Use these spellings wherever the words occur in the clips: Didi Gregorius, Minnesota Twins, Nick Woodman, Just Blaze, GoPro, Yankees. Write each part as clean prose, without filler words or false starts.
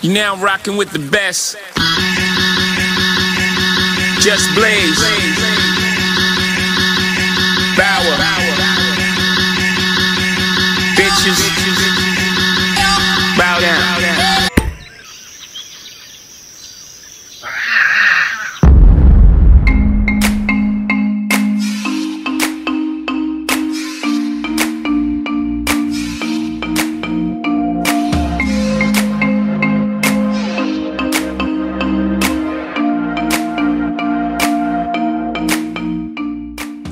You're now rocking with the best. Just Blaze. Bower. Bitches. Bow down.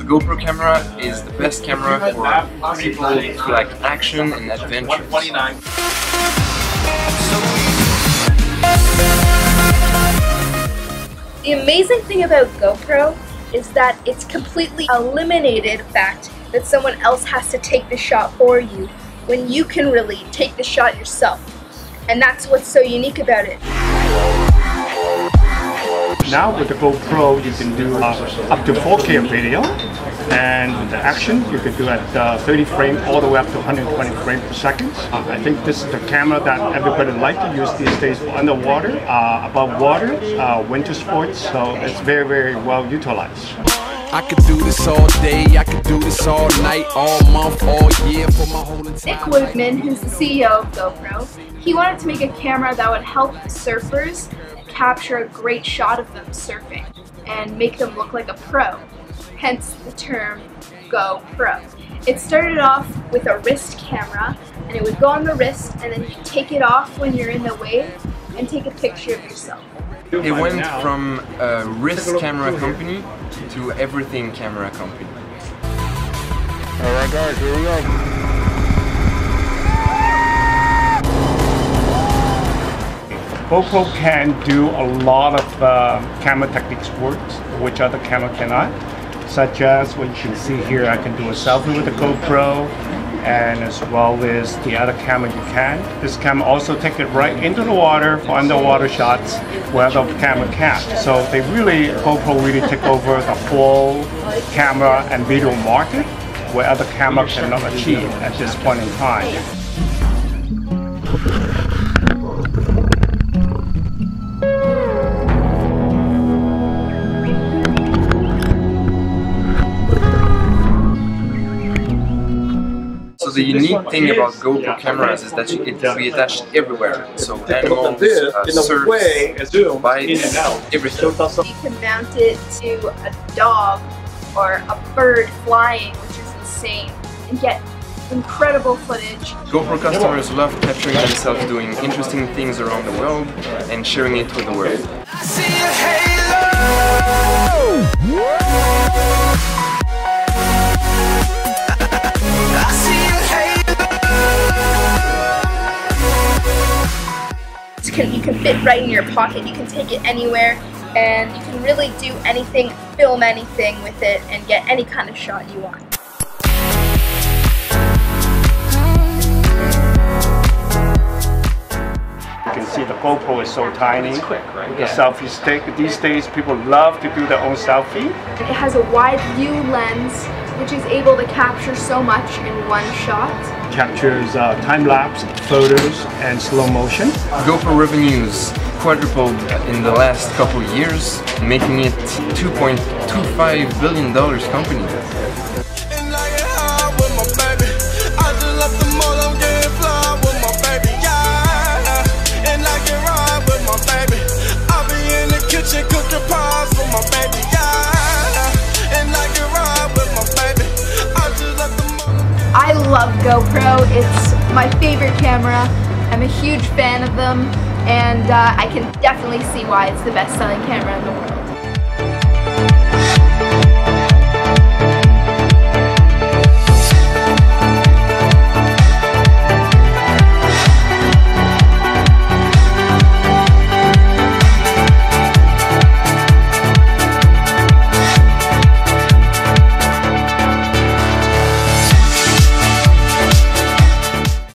GoPro camera is the best camera for people who like action and adventure. The amazing thing about GoPro is that it's completely eliminated the fact that someone else has to take the shot for you when you can really take the shot yourself. And that's what's so unique about it. Now with the GoPro you can do up to 4K of video, and the action you can do at 30 frames all the way up to 120 frames per second. I think this is the camera that everybody likes to use these days for underwater, above water, winter sports, so it's very, very well utilized. I could do this all day, I could do this all night, all month, all year for my whole entire life. Nick Woodman, who's the CEO of GoPro, he wanted to make a camera that would help surfers capture a great shot of them surfing and make them look like a pro, hence the term GoPro. It started off with a wrist camera, and it would go on the wrist, and then you take it off when you're in the wave and take a picture of yourself. It went from a wrist camera company to everything camera company. Alright guys, here we go. GoPro can do a lot of camera techniques works which other camera cannot, such as what you can see here. I can do a selfie with the GoPro, and as well as the other camera you can. This camera also takes it right into the water for underwater shots where the camera can't. So they really, GoPro really took over the whole camera and video market where other camera cannot achieve at this point in time. The unique thing about GoPro cameras is that it can be attached everywhere. So animals, surf, bikes, everything. You can mount it to a dog or a bird flying, which is insane, and get incredible footage. GoPro customers love capturing themselves doing interesting things around the world and sharing it with the world. I see a halo! You can fit right in your pocket, you can take it anywhere, and you can really do anything, film anything with it, and get any kind of shot you want. You can see the GoPro is so tiny. It's quick, right? The selfie stick. These days people love to do their own selfie. It has a wide view lens, which is able to capture so much in one shot. Captures time-lapse, photos, and slow motion. GoPro revenues quadrupled in the last couple of years, making it $2.25 billion company. I love GoPro, it's my favorite camera, I'm a huge fan of them, and I can definitely see why it's the best-selling camera in the world.